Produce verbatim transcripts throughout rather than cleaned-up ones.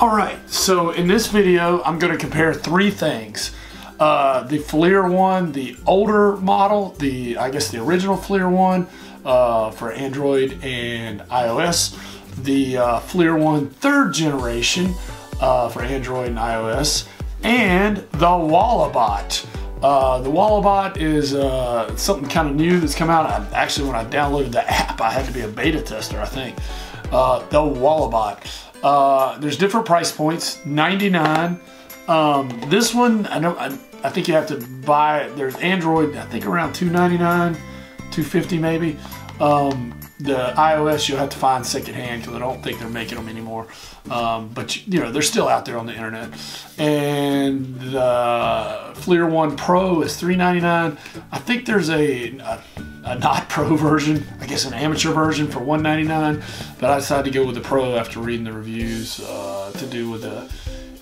Alright, so in this video I'm going to compare three things. Uh, the FLIR One, the older model, the I guess the original FLIR One uh, for Android and iOS, the uh, FLIR One third generation uh, for Android and iOS, and the Walabot. Uh, the Walabot is uh, something kind of new that's come out. I, actually, when I downloaded the app, I had to be a beta tester, I think. Uh, the Walabot. Uh, there's different price points. ninety-nine. Um, this one, I know. I, I think you have to buy. There's Android, I think around two ninety-nine, two fifty maybe. Um, the iOS you'll have to find secondhand because I don't think they're making them anymore. Um, but you know they're still out there on the internet. And the FLIR One Pro is three ninety-nine. I think there's a, a, a not pro version, I guess an amateur version for one ninety-nine. But I decided to go with the pro after reading the reviews uh, to do with the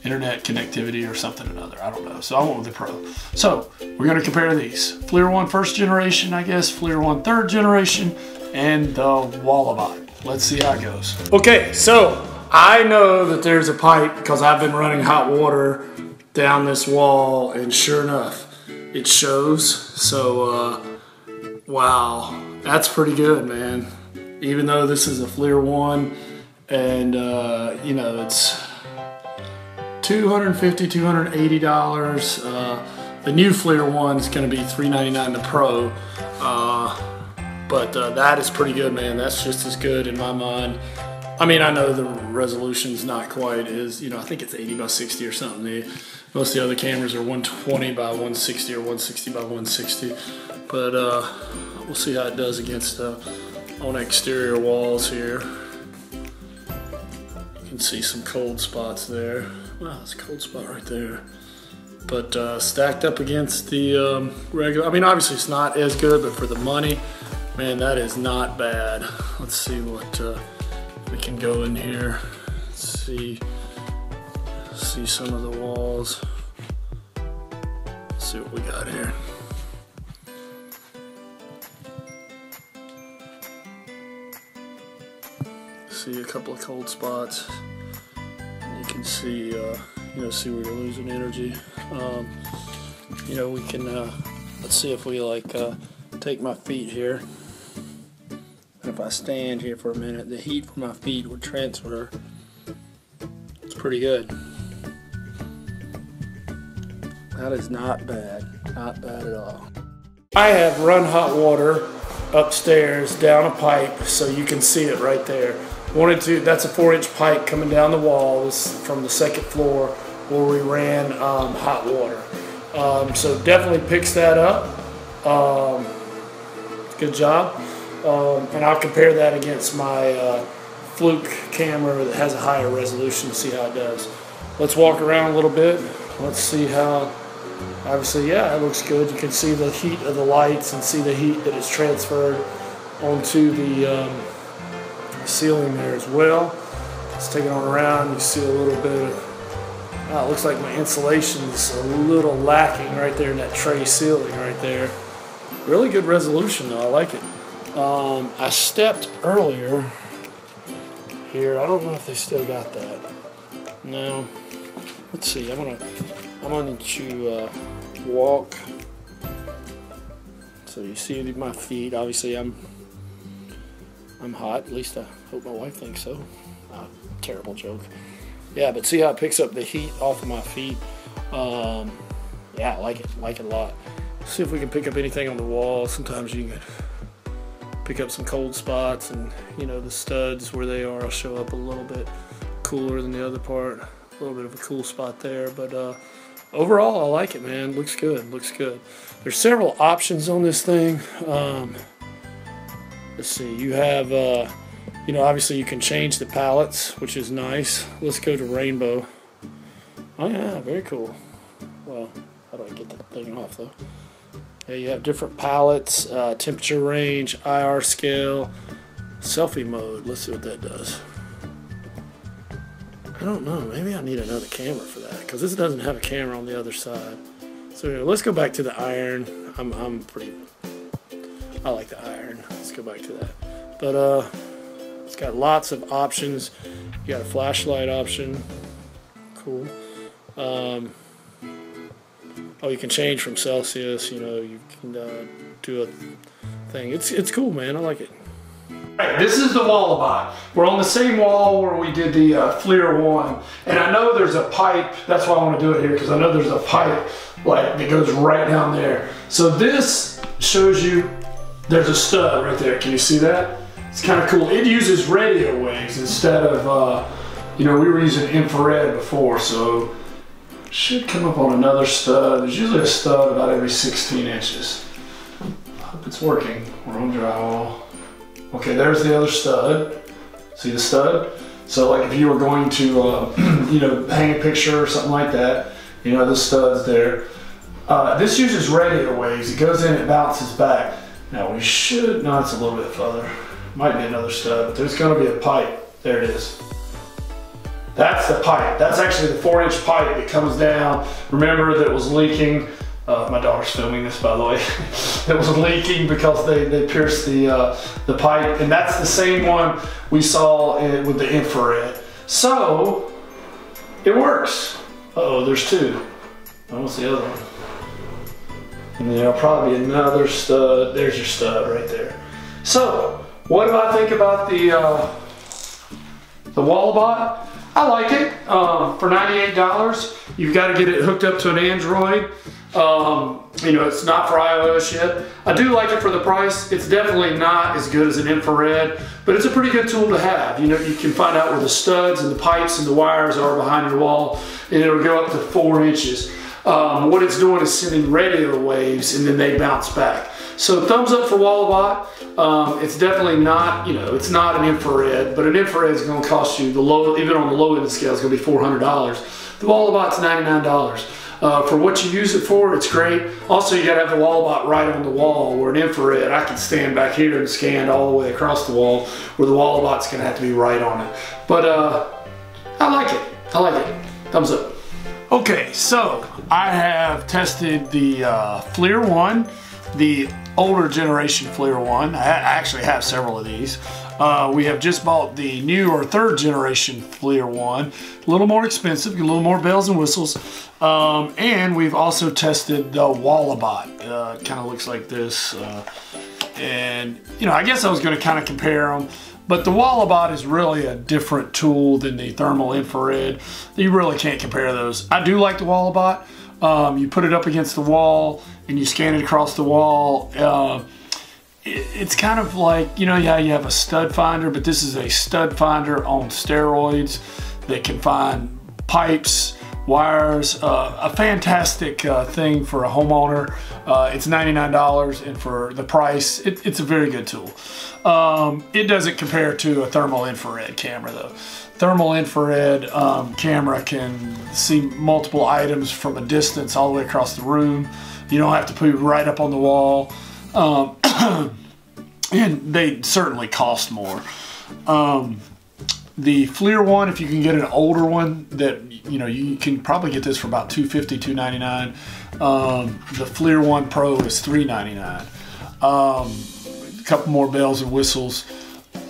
internet connectivity or something or another. I don't know. So I went with the pro. So we're going to compare these: FLIR One first generation, I guess, FLIR One third generation, and the Walabot. Let's see how it goes. Okay, so I know that there's a pipe because I've been running hot water down this wall, and sure enough, it shows. So, uh, wow, that's pretty good, man. Even though this is a FLIR One, and uh, you know it's two hundred fifty dollars, two hundred eighty dollars. Uh, the new FLIR One is going to be three ninety-nine. The Pro. Uh, But uh, that is pretty good, man. That's just as good in my mind. I mean, I know the resolution's not quite as, you know, I think it's eighty by sixty or something. They, most of the other cameras are one twenty by one sixty or one sixty by one sixty. But uh, we'll see how it does against uh, on exterior walls here. You can see some cold spots there. Wow, that's a cold spot right there. But uh, stacked up against the um, regular, I mean, obviously it's not as good, but for the money, man, that is not bad. Let's see what uh, we can go in here. Let's see, see some of the walls. Let's see what we got here. See a couple of cold spots. You can see, uh, you know, see where you're losing energy. Um, you know, we can. Uh, let's see if we like uh, take my feet here. And if I stand here for a minute, the heat from my feet would transfer. It's pretty good. That is not bad. Not bad at all. I have run hot water upstairs down a pipe, so you can see it right there. Wanted to, that's a four inch pipe coming down the wall. This is from the second floor where we ran um, hot water. Um, so definitely picks that up. Um, good job. Um, and I'll compare that against my uh, Fluke camera that has a higher resolution to see how it does. Let's walk around a little bit. Let's see how, obviously, yeah, it looks good. You can see the heat of the lights and see the heat that is transferred onto the um, ceiling there as well. Let's take it on around. You see a little bit of, oh, it looks like my insulation's a little lacking right there in that tray ceiling right there. Really good resolution though, I like it. Um, I stepped earlier here. I don't know if they still got that. No. Let's see. I'm gonna. I'm gonna need to uh, walk. So you see my feet. Obviously, I'm. I'm hot. At least I hope my wife thinks so. Uh, terrible joke. Yeah, but see how it picks up the heat off of my feet. Um, yeah, I like it. Like it a lot. Let's see if we can pick up anything on the wall. Sometimes you can pick up some cold spots, and you know the studs where they are show up a little bit cooler than the other part. A little bit of a cool spot there, but uh, overall I like it, man. Looks good, looks good. There's several options on this thing. Um, let's see, you have, uh, you know, obviously you can change the palettes, which is nice. Let's go to rainbow. Oh yeah, very cool. Well, how do I get that thing off though? You have different palettes, uh, temperature range, I R scale, selfie mode. Let's see what that does. I don't know. Maybe I need another camera for that because this doesn't have a camera on the other side. So anyway, let's go back to the iron. I'm, I'm pretty. I like the iron. Let's go back to that. But uh, it's got lots of options. You got a flashlight option. cool. Um, oh, you can change from Celsius, you know, you can uh, do a thing. It's, it's cool, man. I like it. Right, this is the Walabot. We're on the same wall where we did the uh, FLIR One, and I know there's a pipe. That's why I want to do it here, because I know there's a pipe like that goes right down there. So this shows you there's a stud right there. Can you see that? It's kind of cool. It uses radio waves instead of uh, you know, we were using infrared before, so it should come up on another stud. There's usually a stud about every sixteen inches. I hope it's working. We're on drywall. Okay, there's the other stud. See the stud? So like if you were going to, uh, you know, hang a picture or something like that, you know, the stud's there. Uh, this uses radio waves. It goes in, it bounces back. Now we should, no, it's a little bit further. Might be another stud, but there's gonna be a pipe. There it is. That's the pipe. That's actually the four inch pipe that comes down. Remember that it was leaking. Uh, my daughter's filming this, by the way. It was leaking because they, they pierced the, uh, the pipe, and that's the same one we saw in, with the infrared. So, it works. Uh-oh, there's two. Oh, what's the other one? And there'll probably be another stud. There's your stud right there. So, what do I think about the, uh, the Walabot? I like it. Um, for ninety-eight dollars, you've got to get it hooked up to an Android. Um, you know, it's not for iOS yet. I do like it for the price. It's definitely not as good as an infrared, but it's a pretty good tool to have. You know, you can find out where the studs and the pipes and the wires are behind your wall, and it'll go up to four inches. Um, what it's doing is sending radio waves, and then they bounce back. So thumbs up for Walabot. Um, it's definitely not, you know, it's not an infrared, but an infrared is going to cost you the low, even on the low end of the scale, it's going to be four hundred dollars. The Walabot's ninety-nine dollars. Uh, for what you use it for, it's great. Also, you gotta have the Walabot right on the wall, where an infrared, I can stand back here and scan all the way across the wall, where the Walabot's gonna have to be right on it. But uh, I like it, I like it. Thumbs up. Okay, so I have tested the uh, FLIR One, the older generation FLIR One. I actually have several of these. Uh, we have just bought the new or third generation FLIR One. A little more expensive, a little more bells and whistles. Um, and we've also tested the Walabot. Uh, it kind of looks like this. Uh, and, you know, I guess I was going to kind of compare them. But the Walabot is really a different tool than the thermal infrared. You really can't compare those. I do like the Walabot. Um, you put it up against the wall and you scan it across the wall. Uh, It's kind of like, you know, yeah, you have a stud finder, but this is a stud finder on steroids that can find pipes, wires, uh, a fantastic uh, thing for a homeowner. Uh, it's ninety-nine dollars, and for the price, it, it's a very good tool. Um, it doesn't compare to a thermal infrared camera, though. Thermal infrared um, camera can see multiple items from a distance all the way across the room. You don't have to put it right up on the wall. Um, and they certainly cost more. Um, the FLIR One, if you can get an older one, that you know you can probably get this for about two fifty, two ninety-nine. Um, the FLIR One Pro is three ninety-nine. Um, a couple more bells and whistles.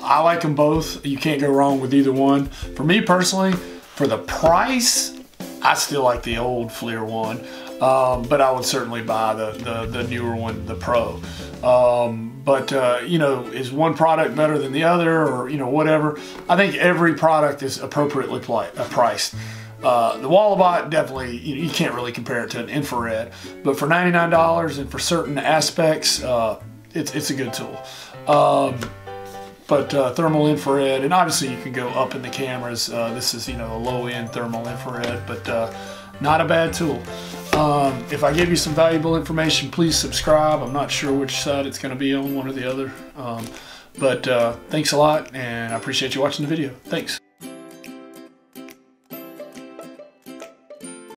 I like them both. You can't go wrong with either one. For me personally, for the price, I still like the old FLIR One. Um, but I would certainly buy the, the, the newer one, the Pro. Um, but, uh, you know, is one product better than the other, or, you know, whatever? I think every product is appropriately priced. Uh, the Walabot, definitely, you, you can't really compare it to an infrared. But for ninety-nine dollars and for certain aspects, uh, it's, it's a good tool. Um, But uh, thermal infrared, and obviously you can go up in the cameras. Uh, this is, you know, a low-end thermal infrared, but uh, not a bad tool. Um, if I give you some valuable information, please subscribe. I'm not sure which side it's going to be on, one or the other. Um, but uh, thanks a lot, and I appreciate you watching the video. Thanks.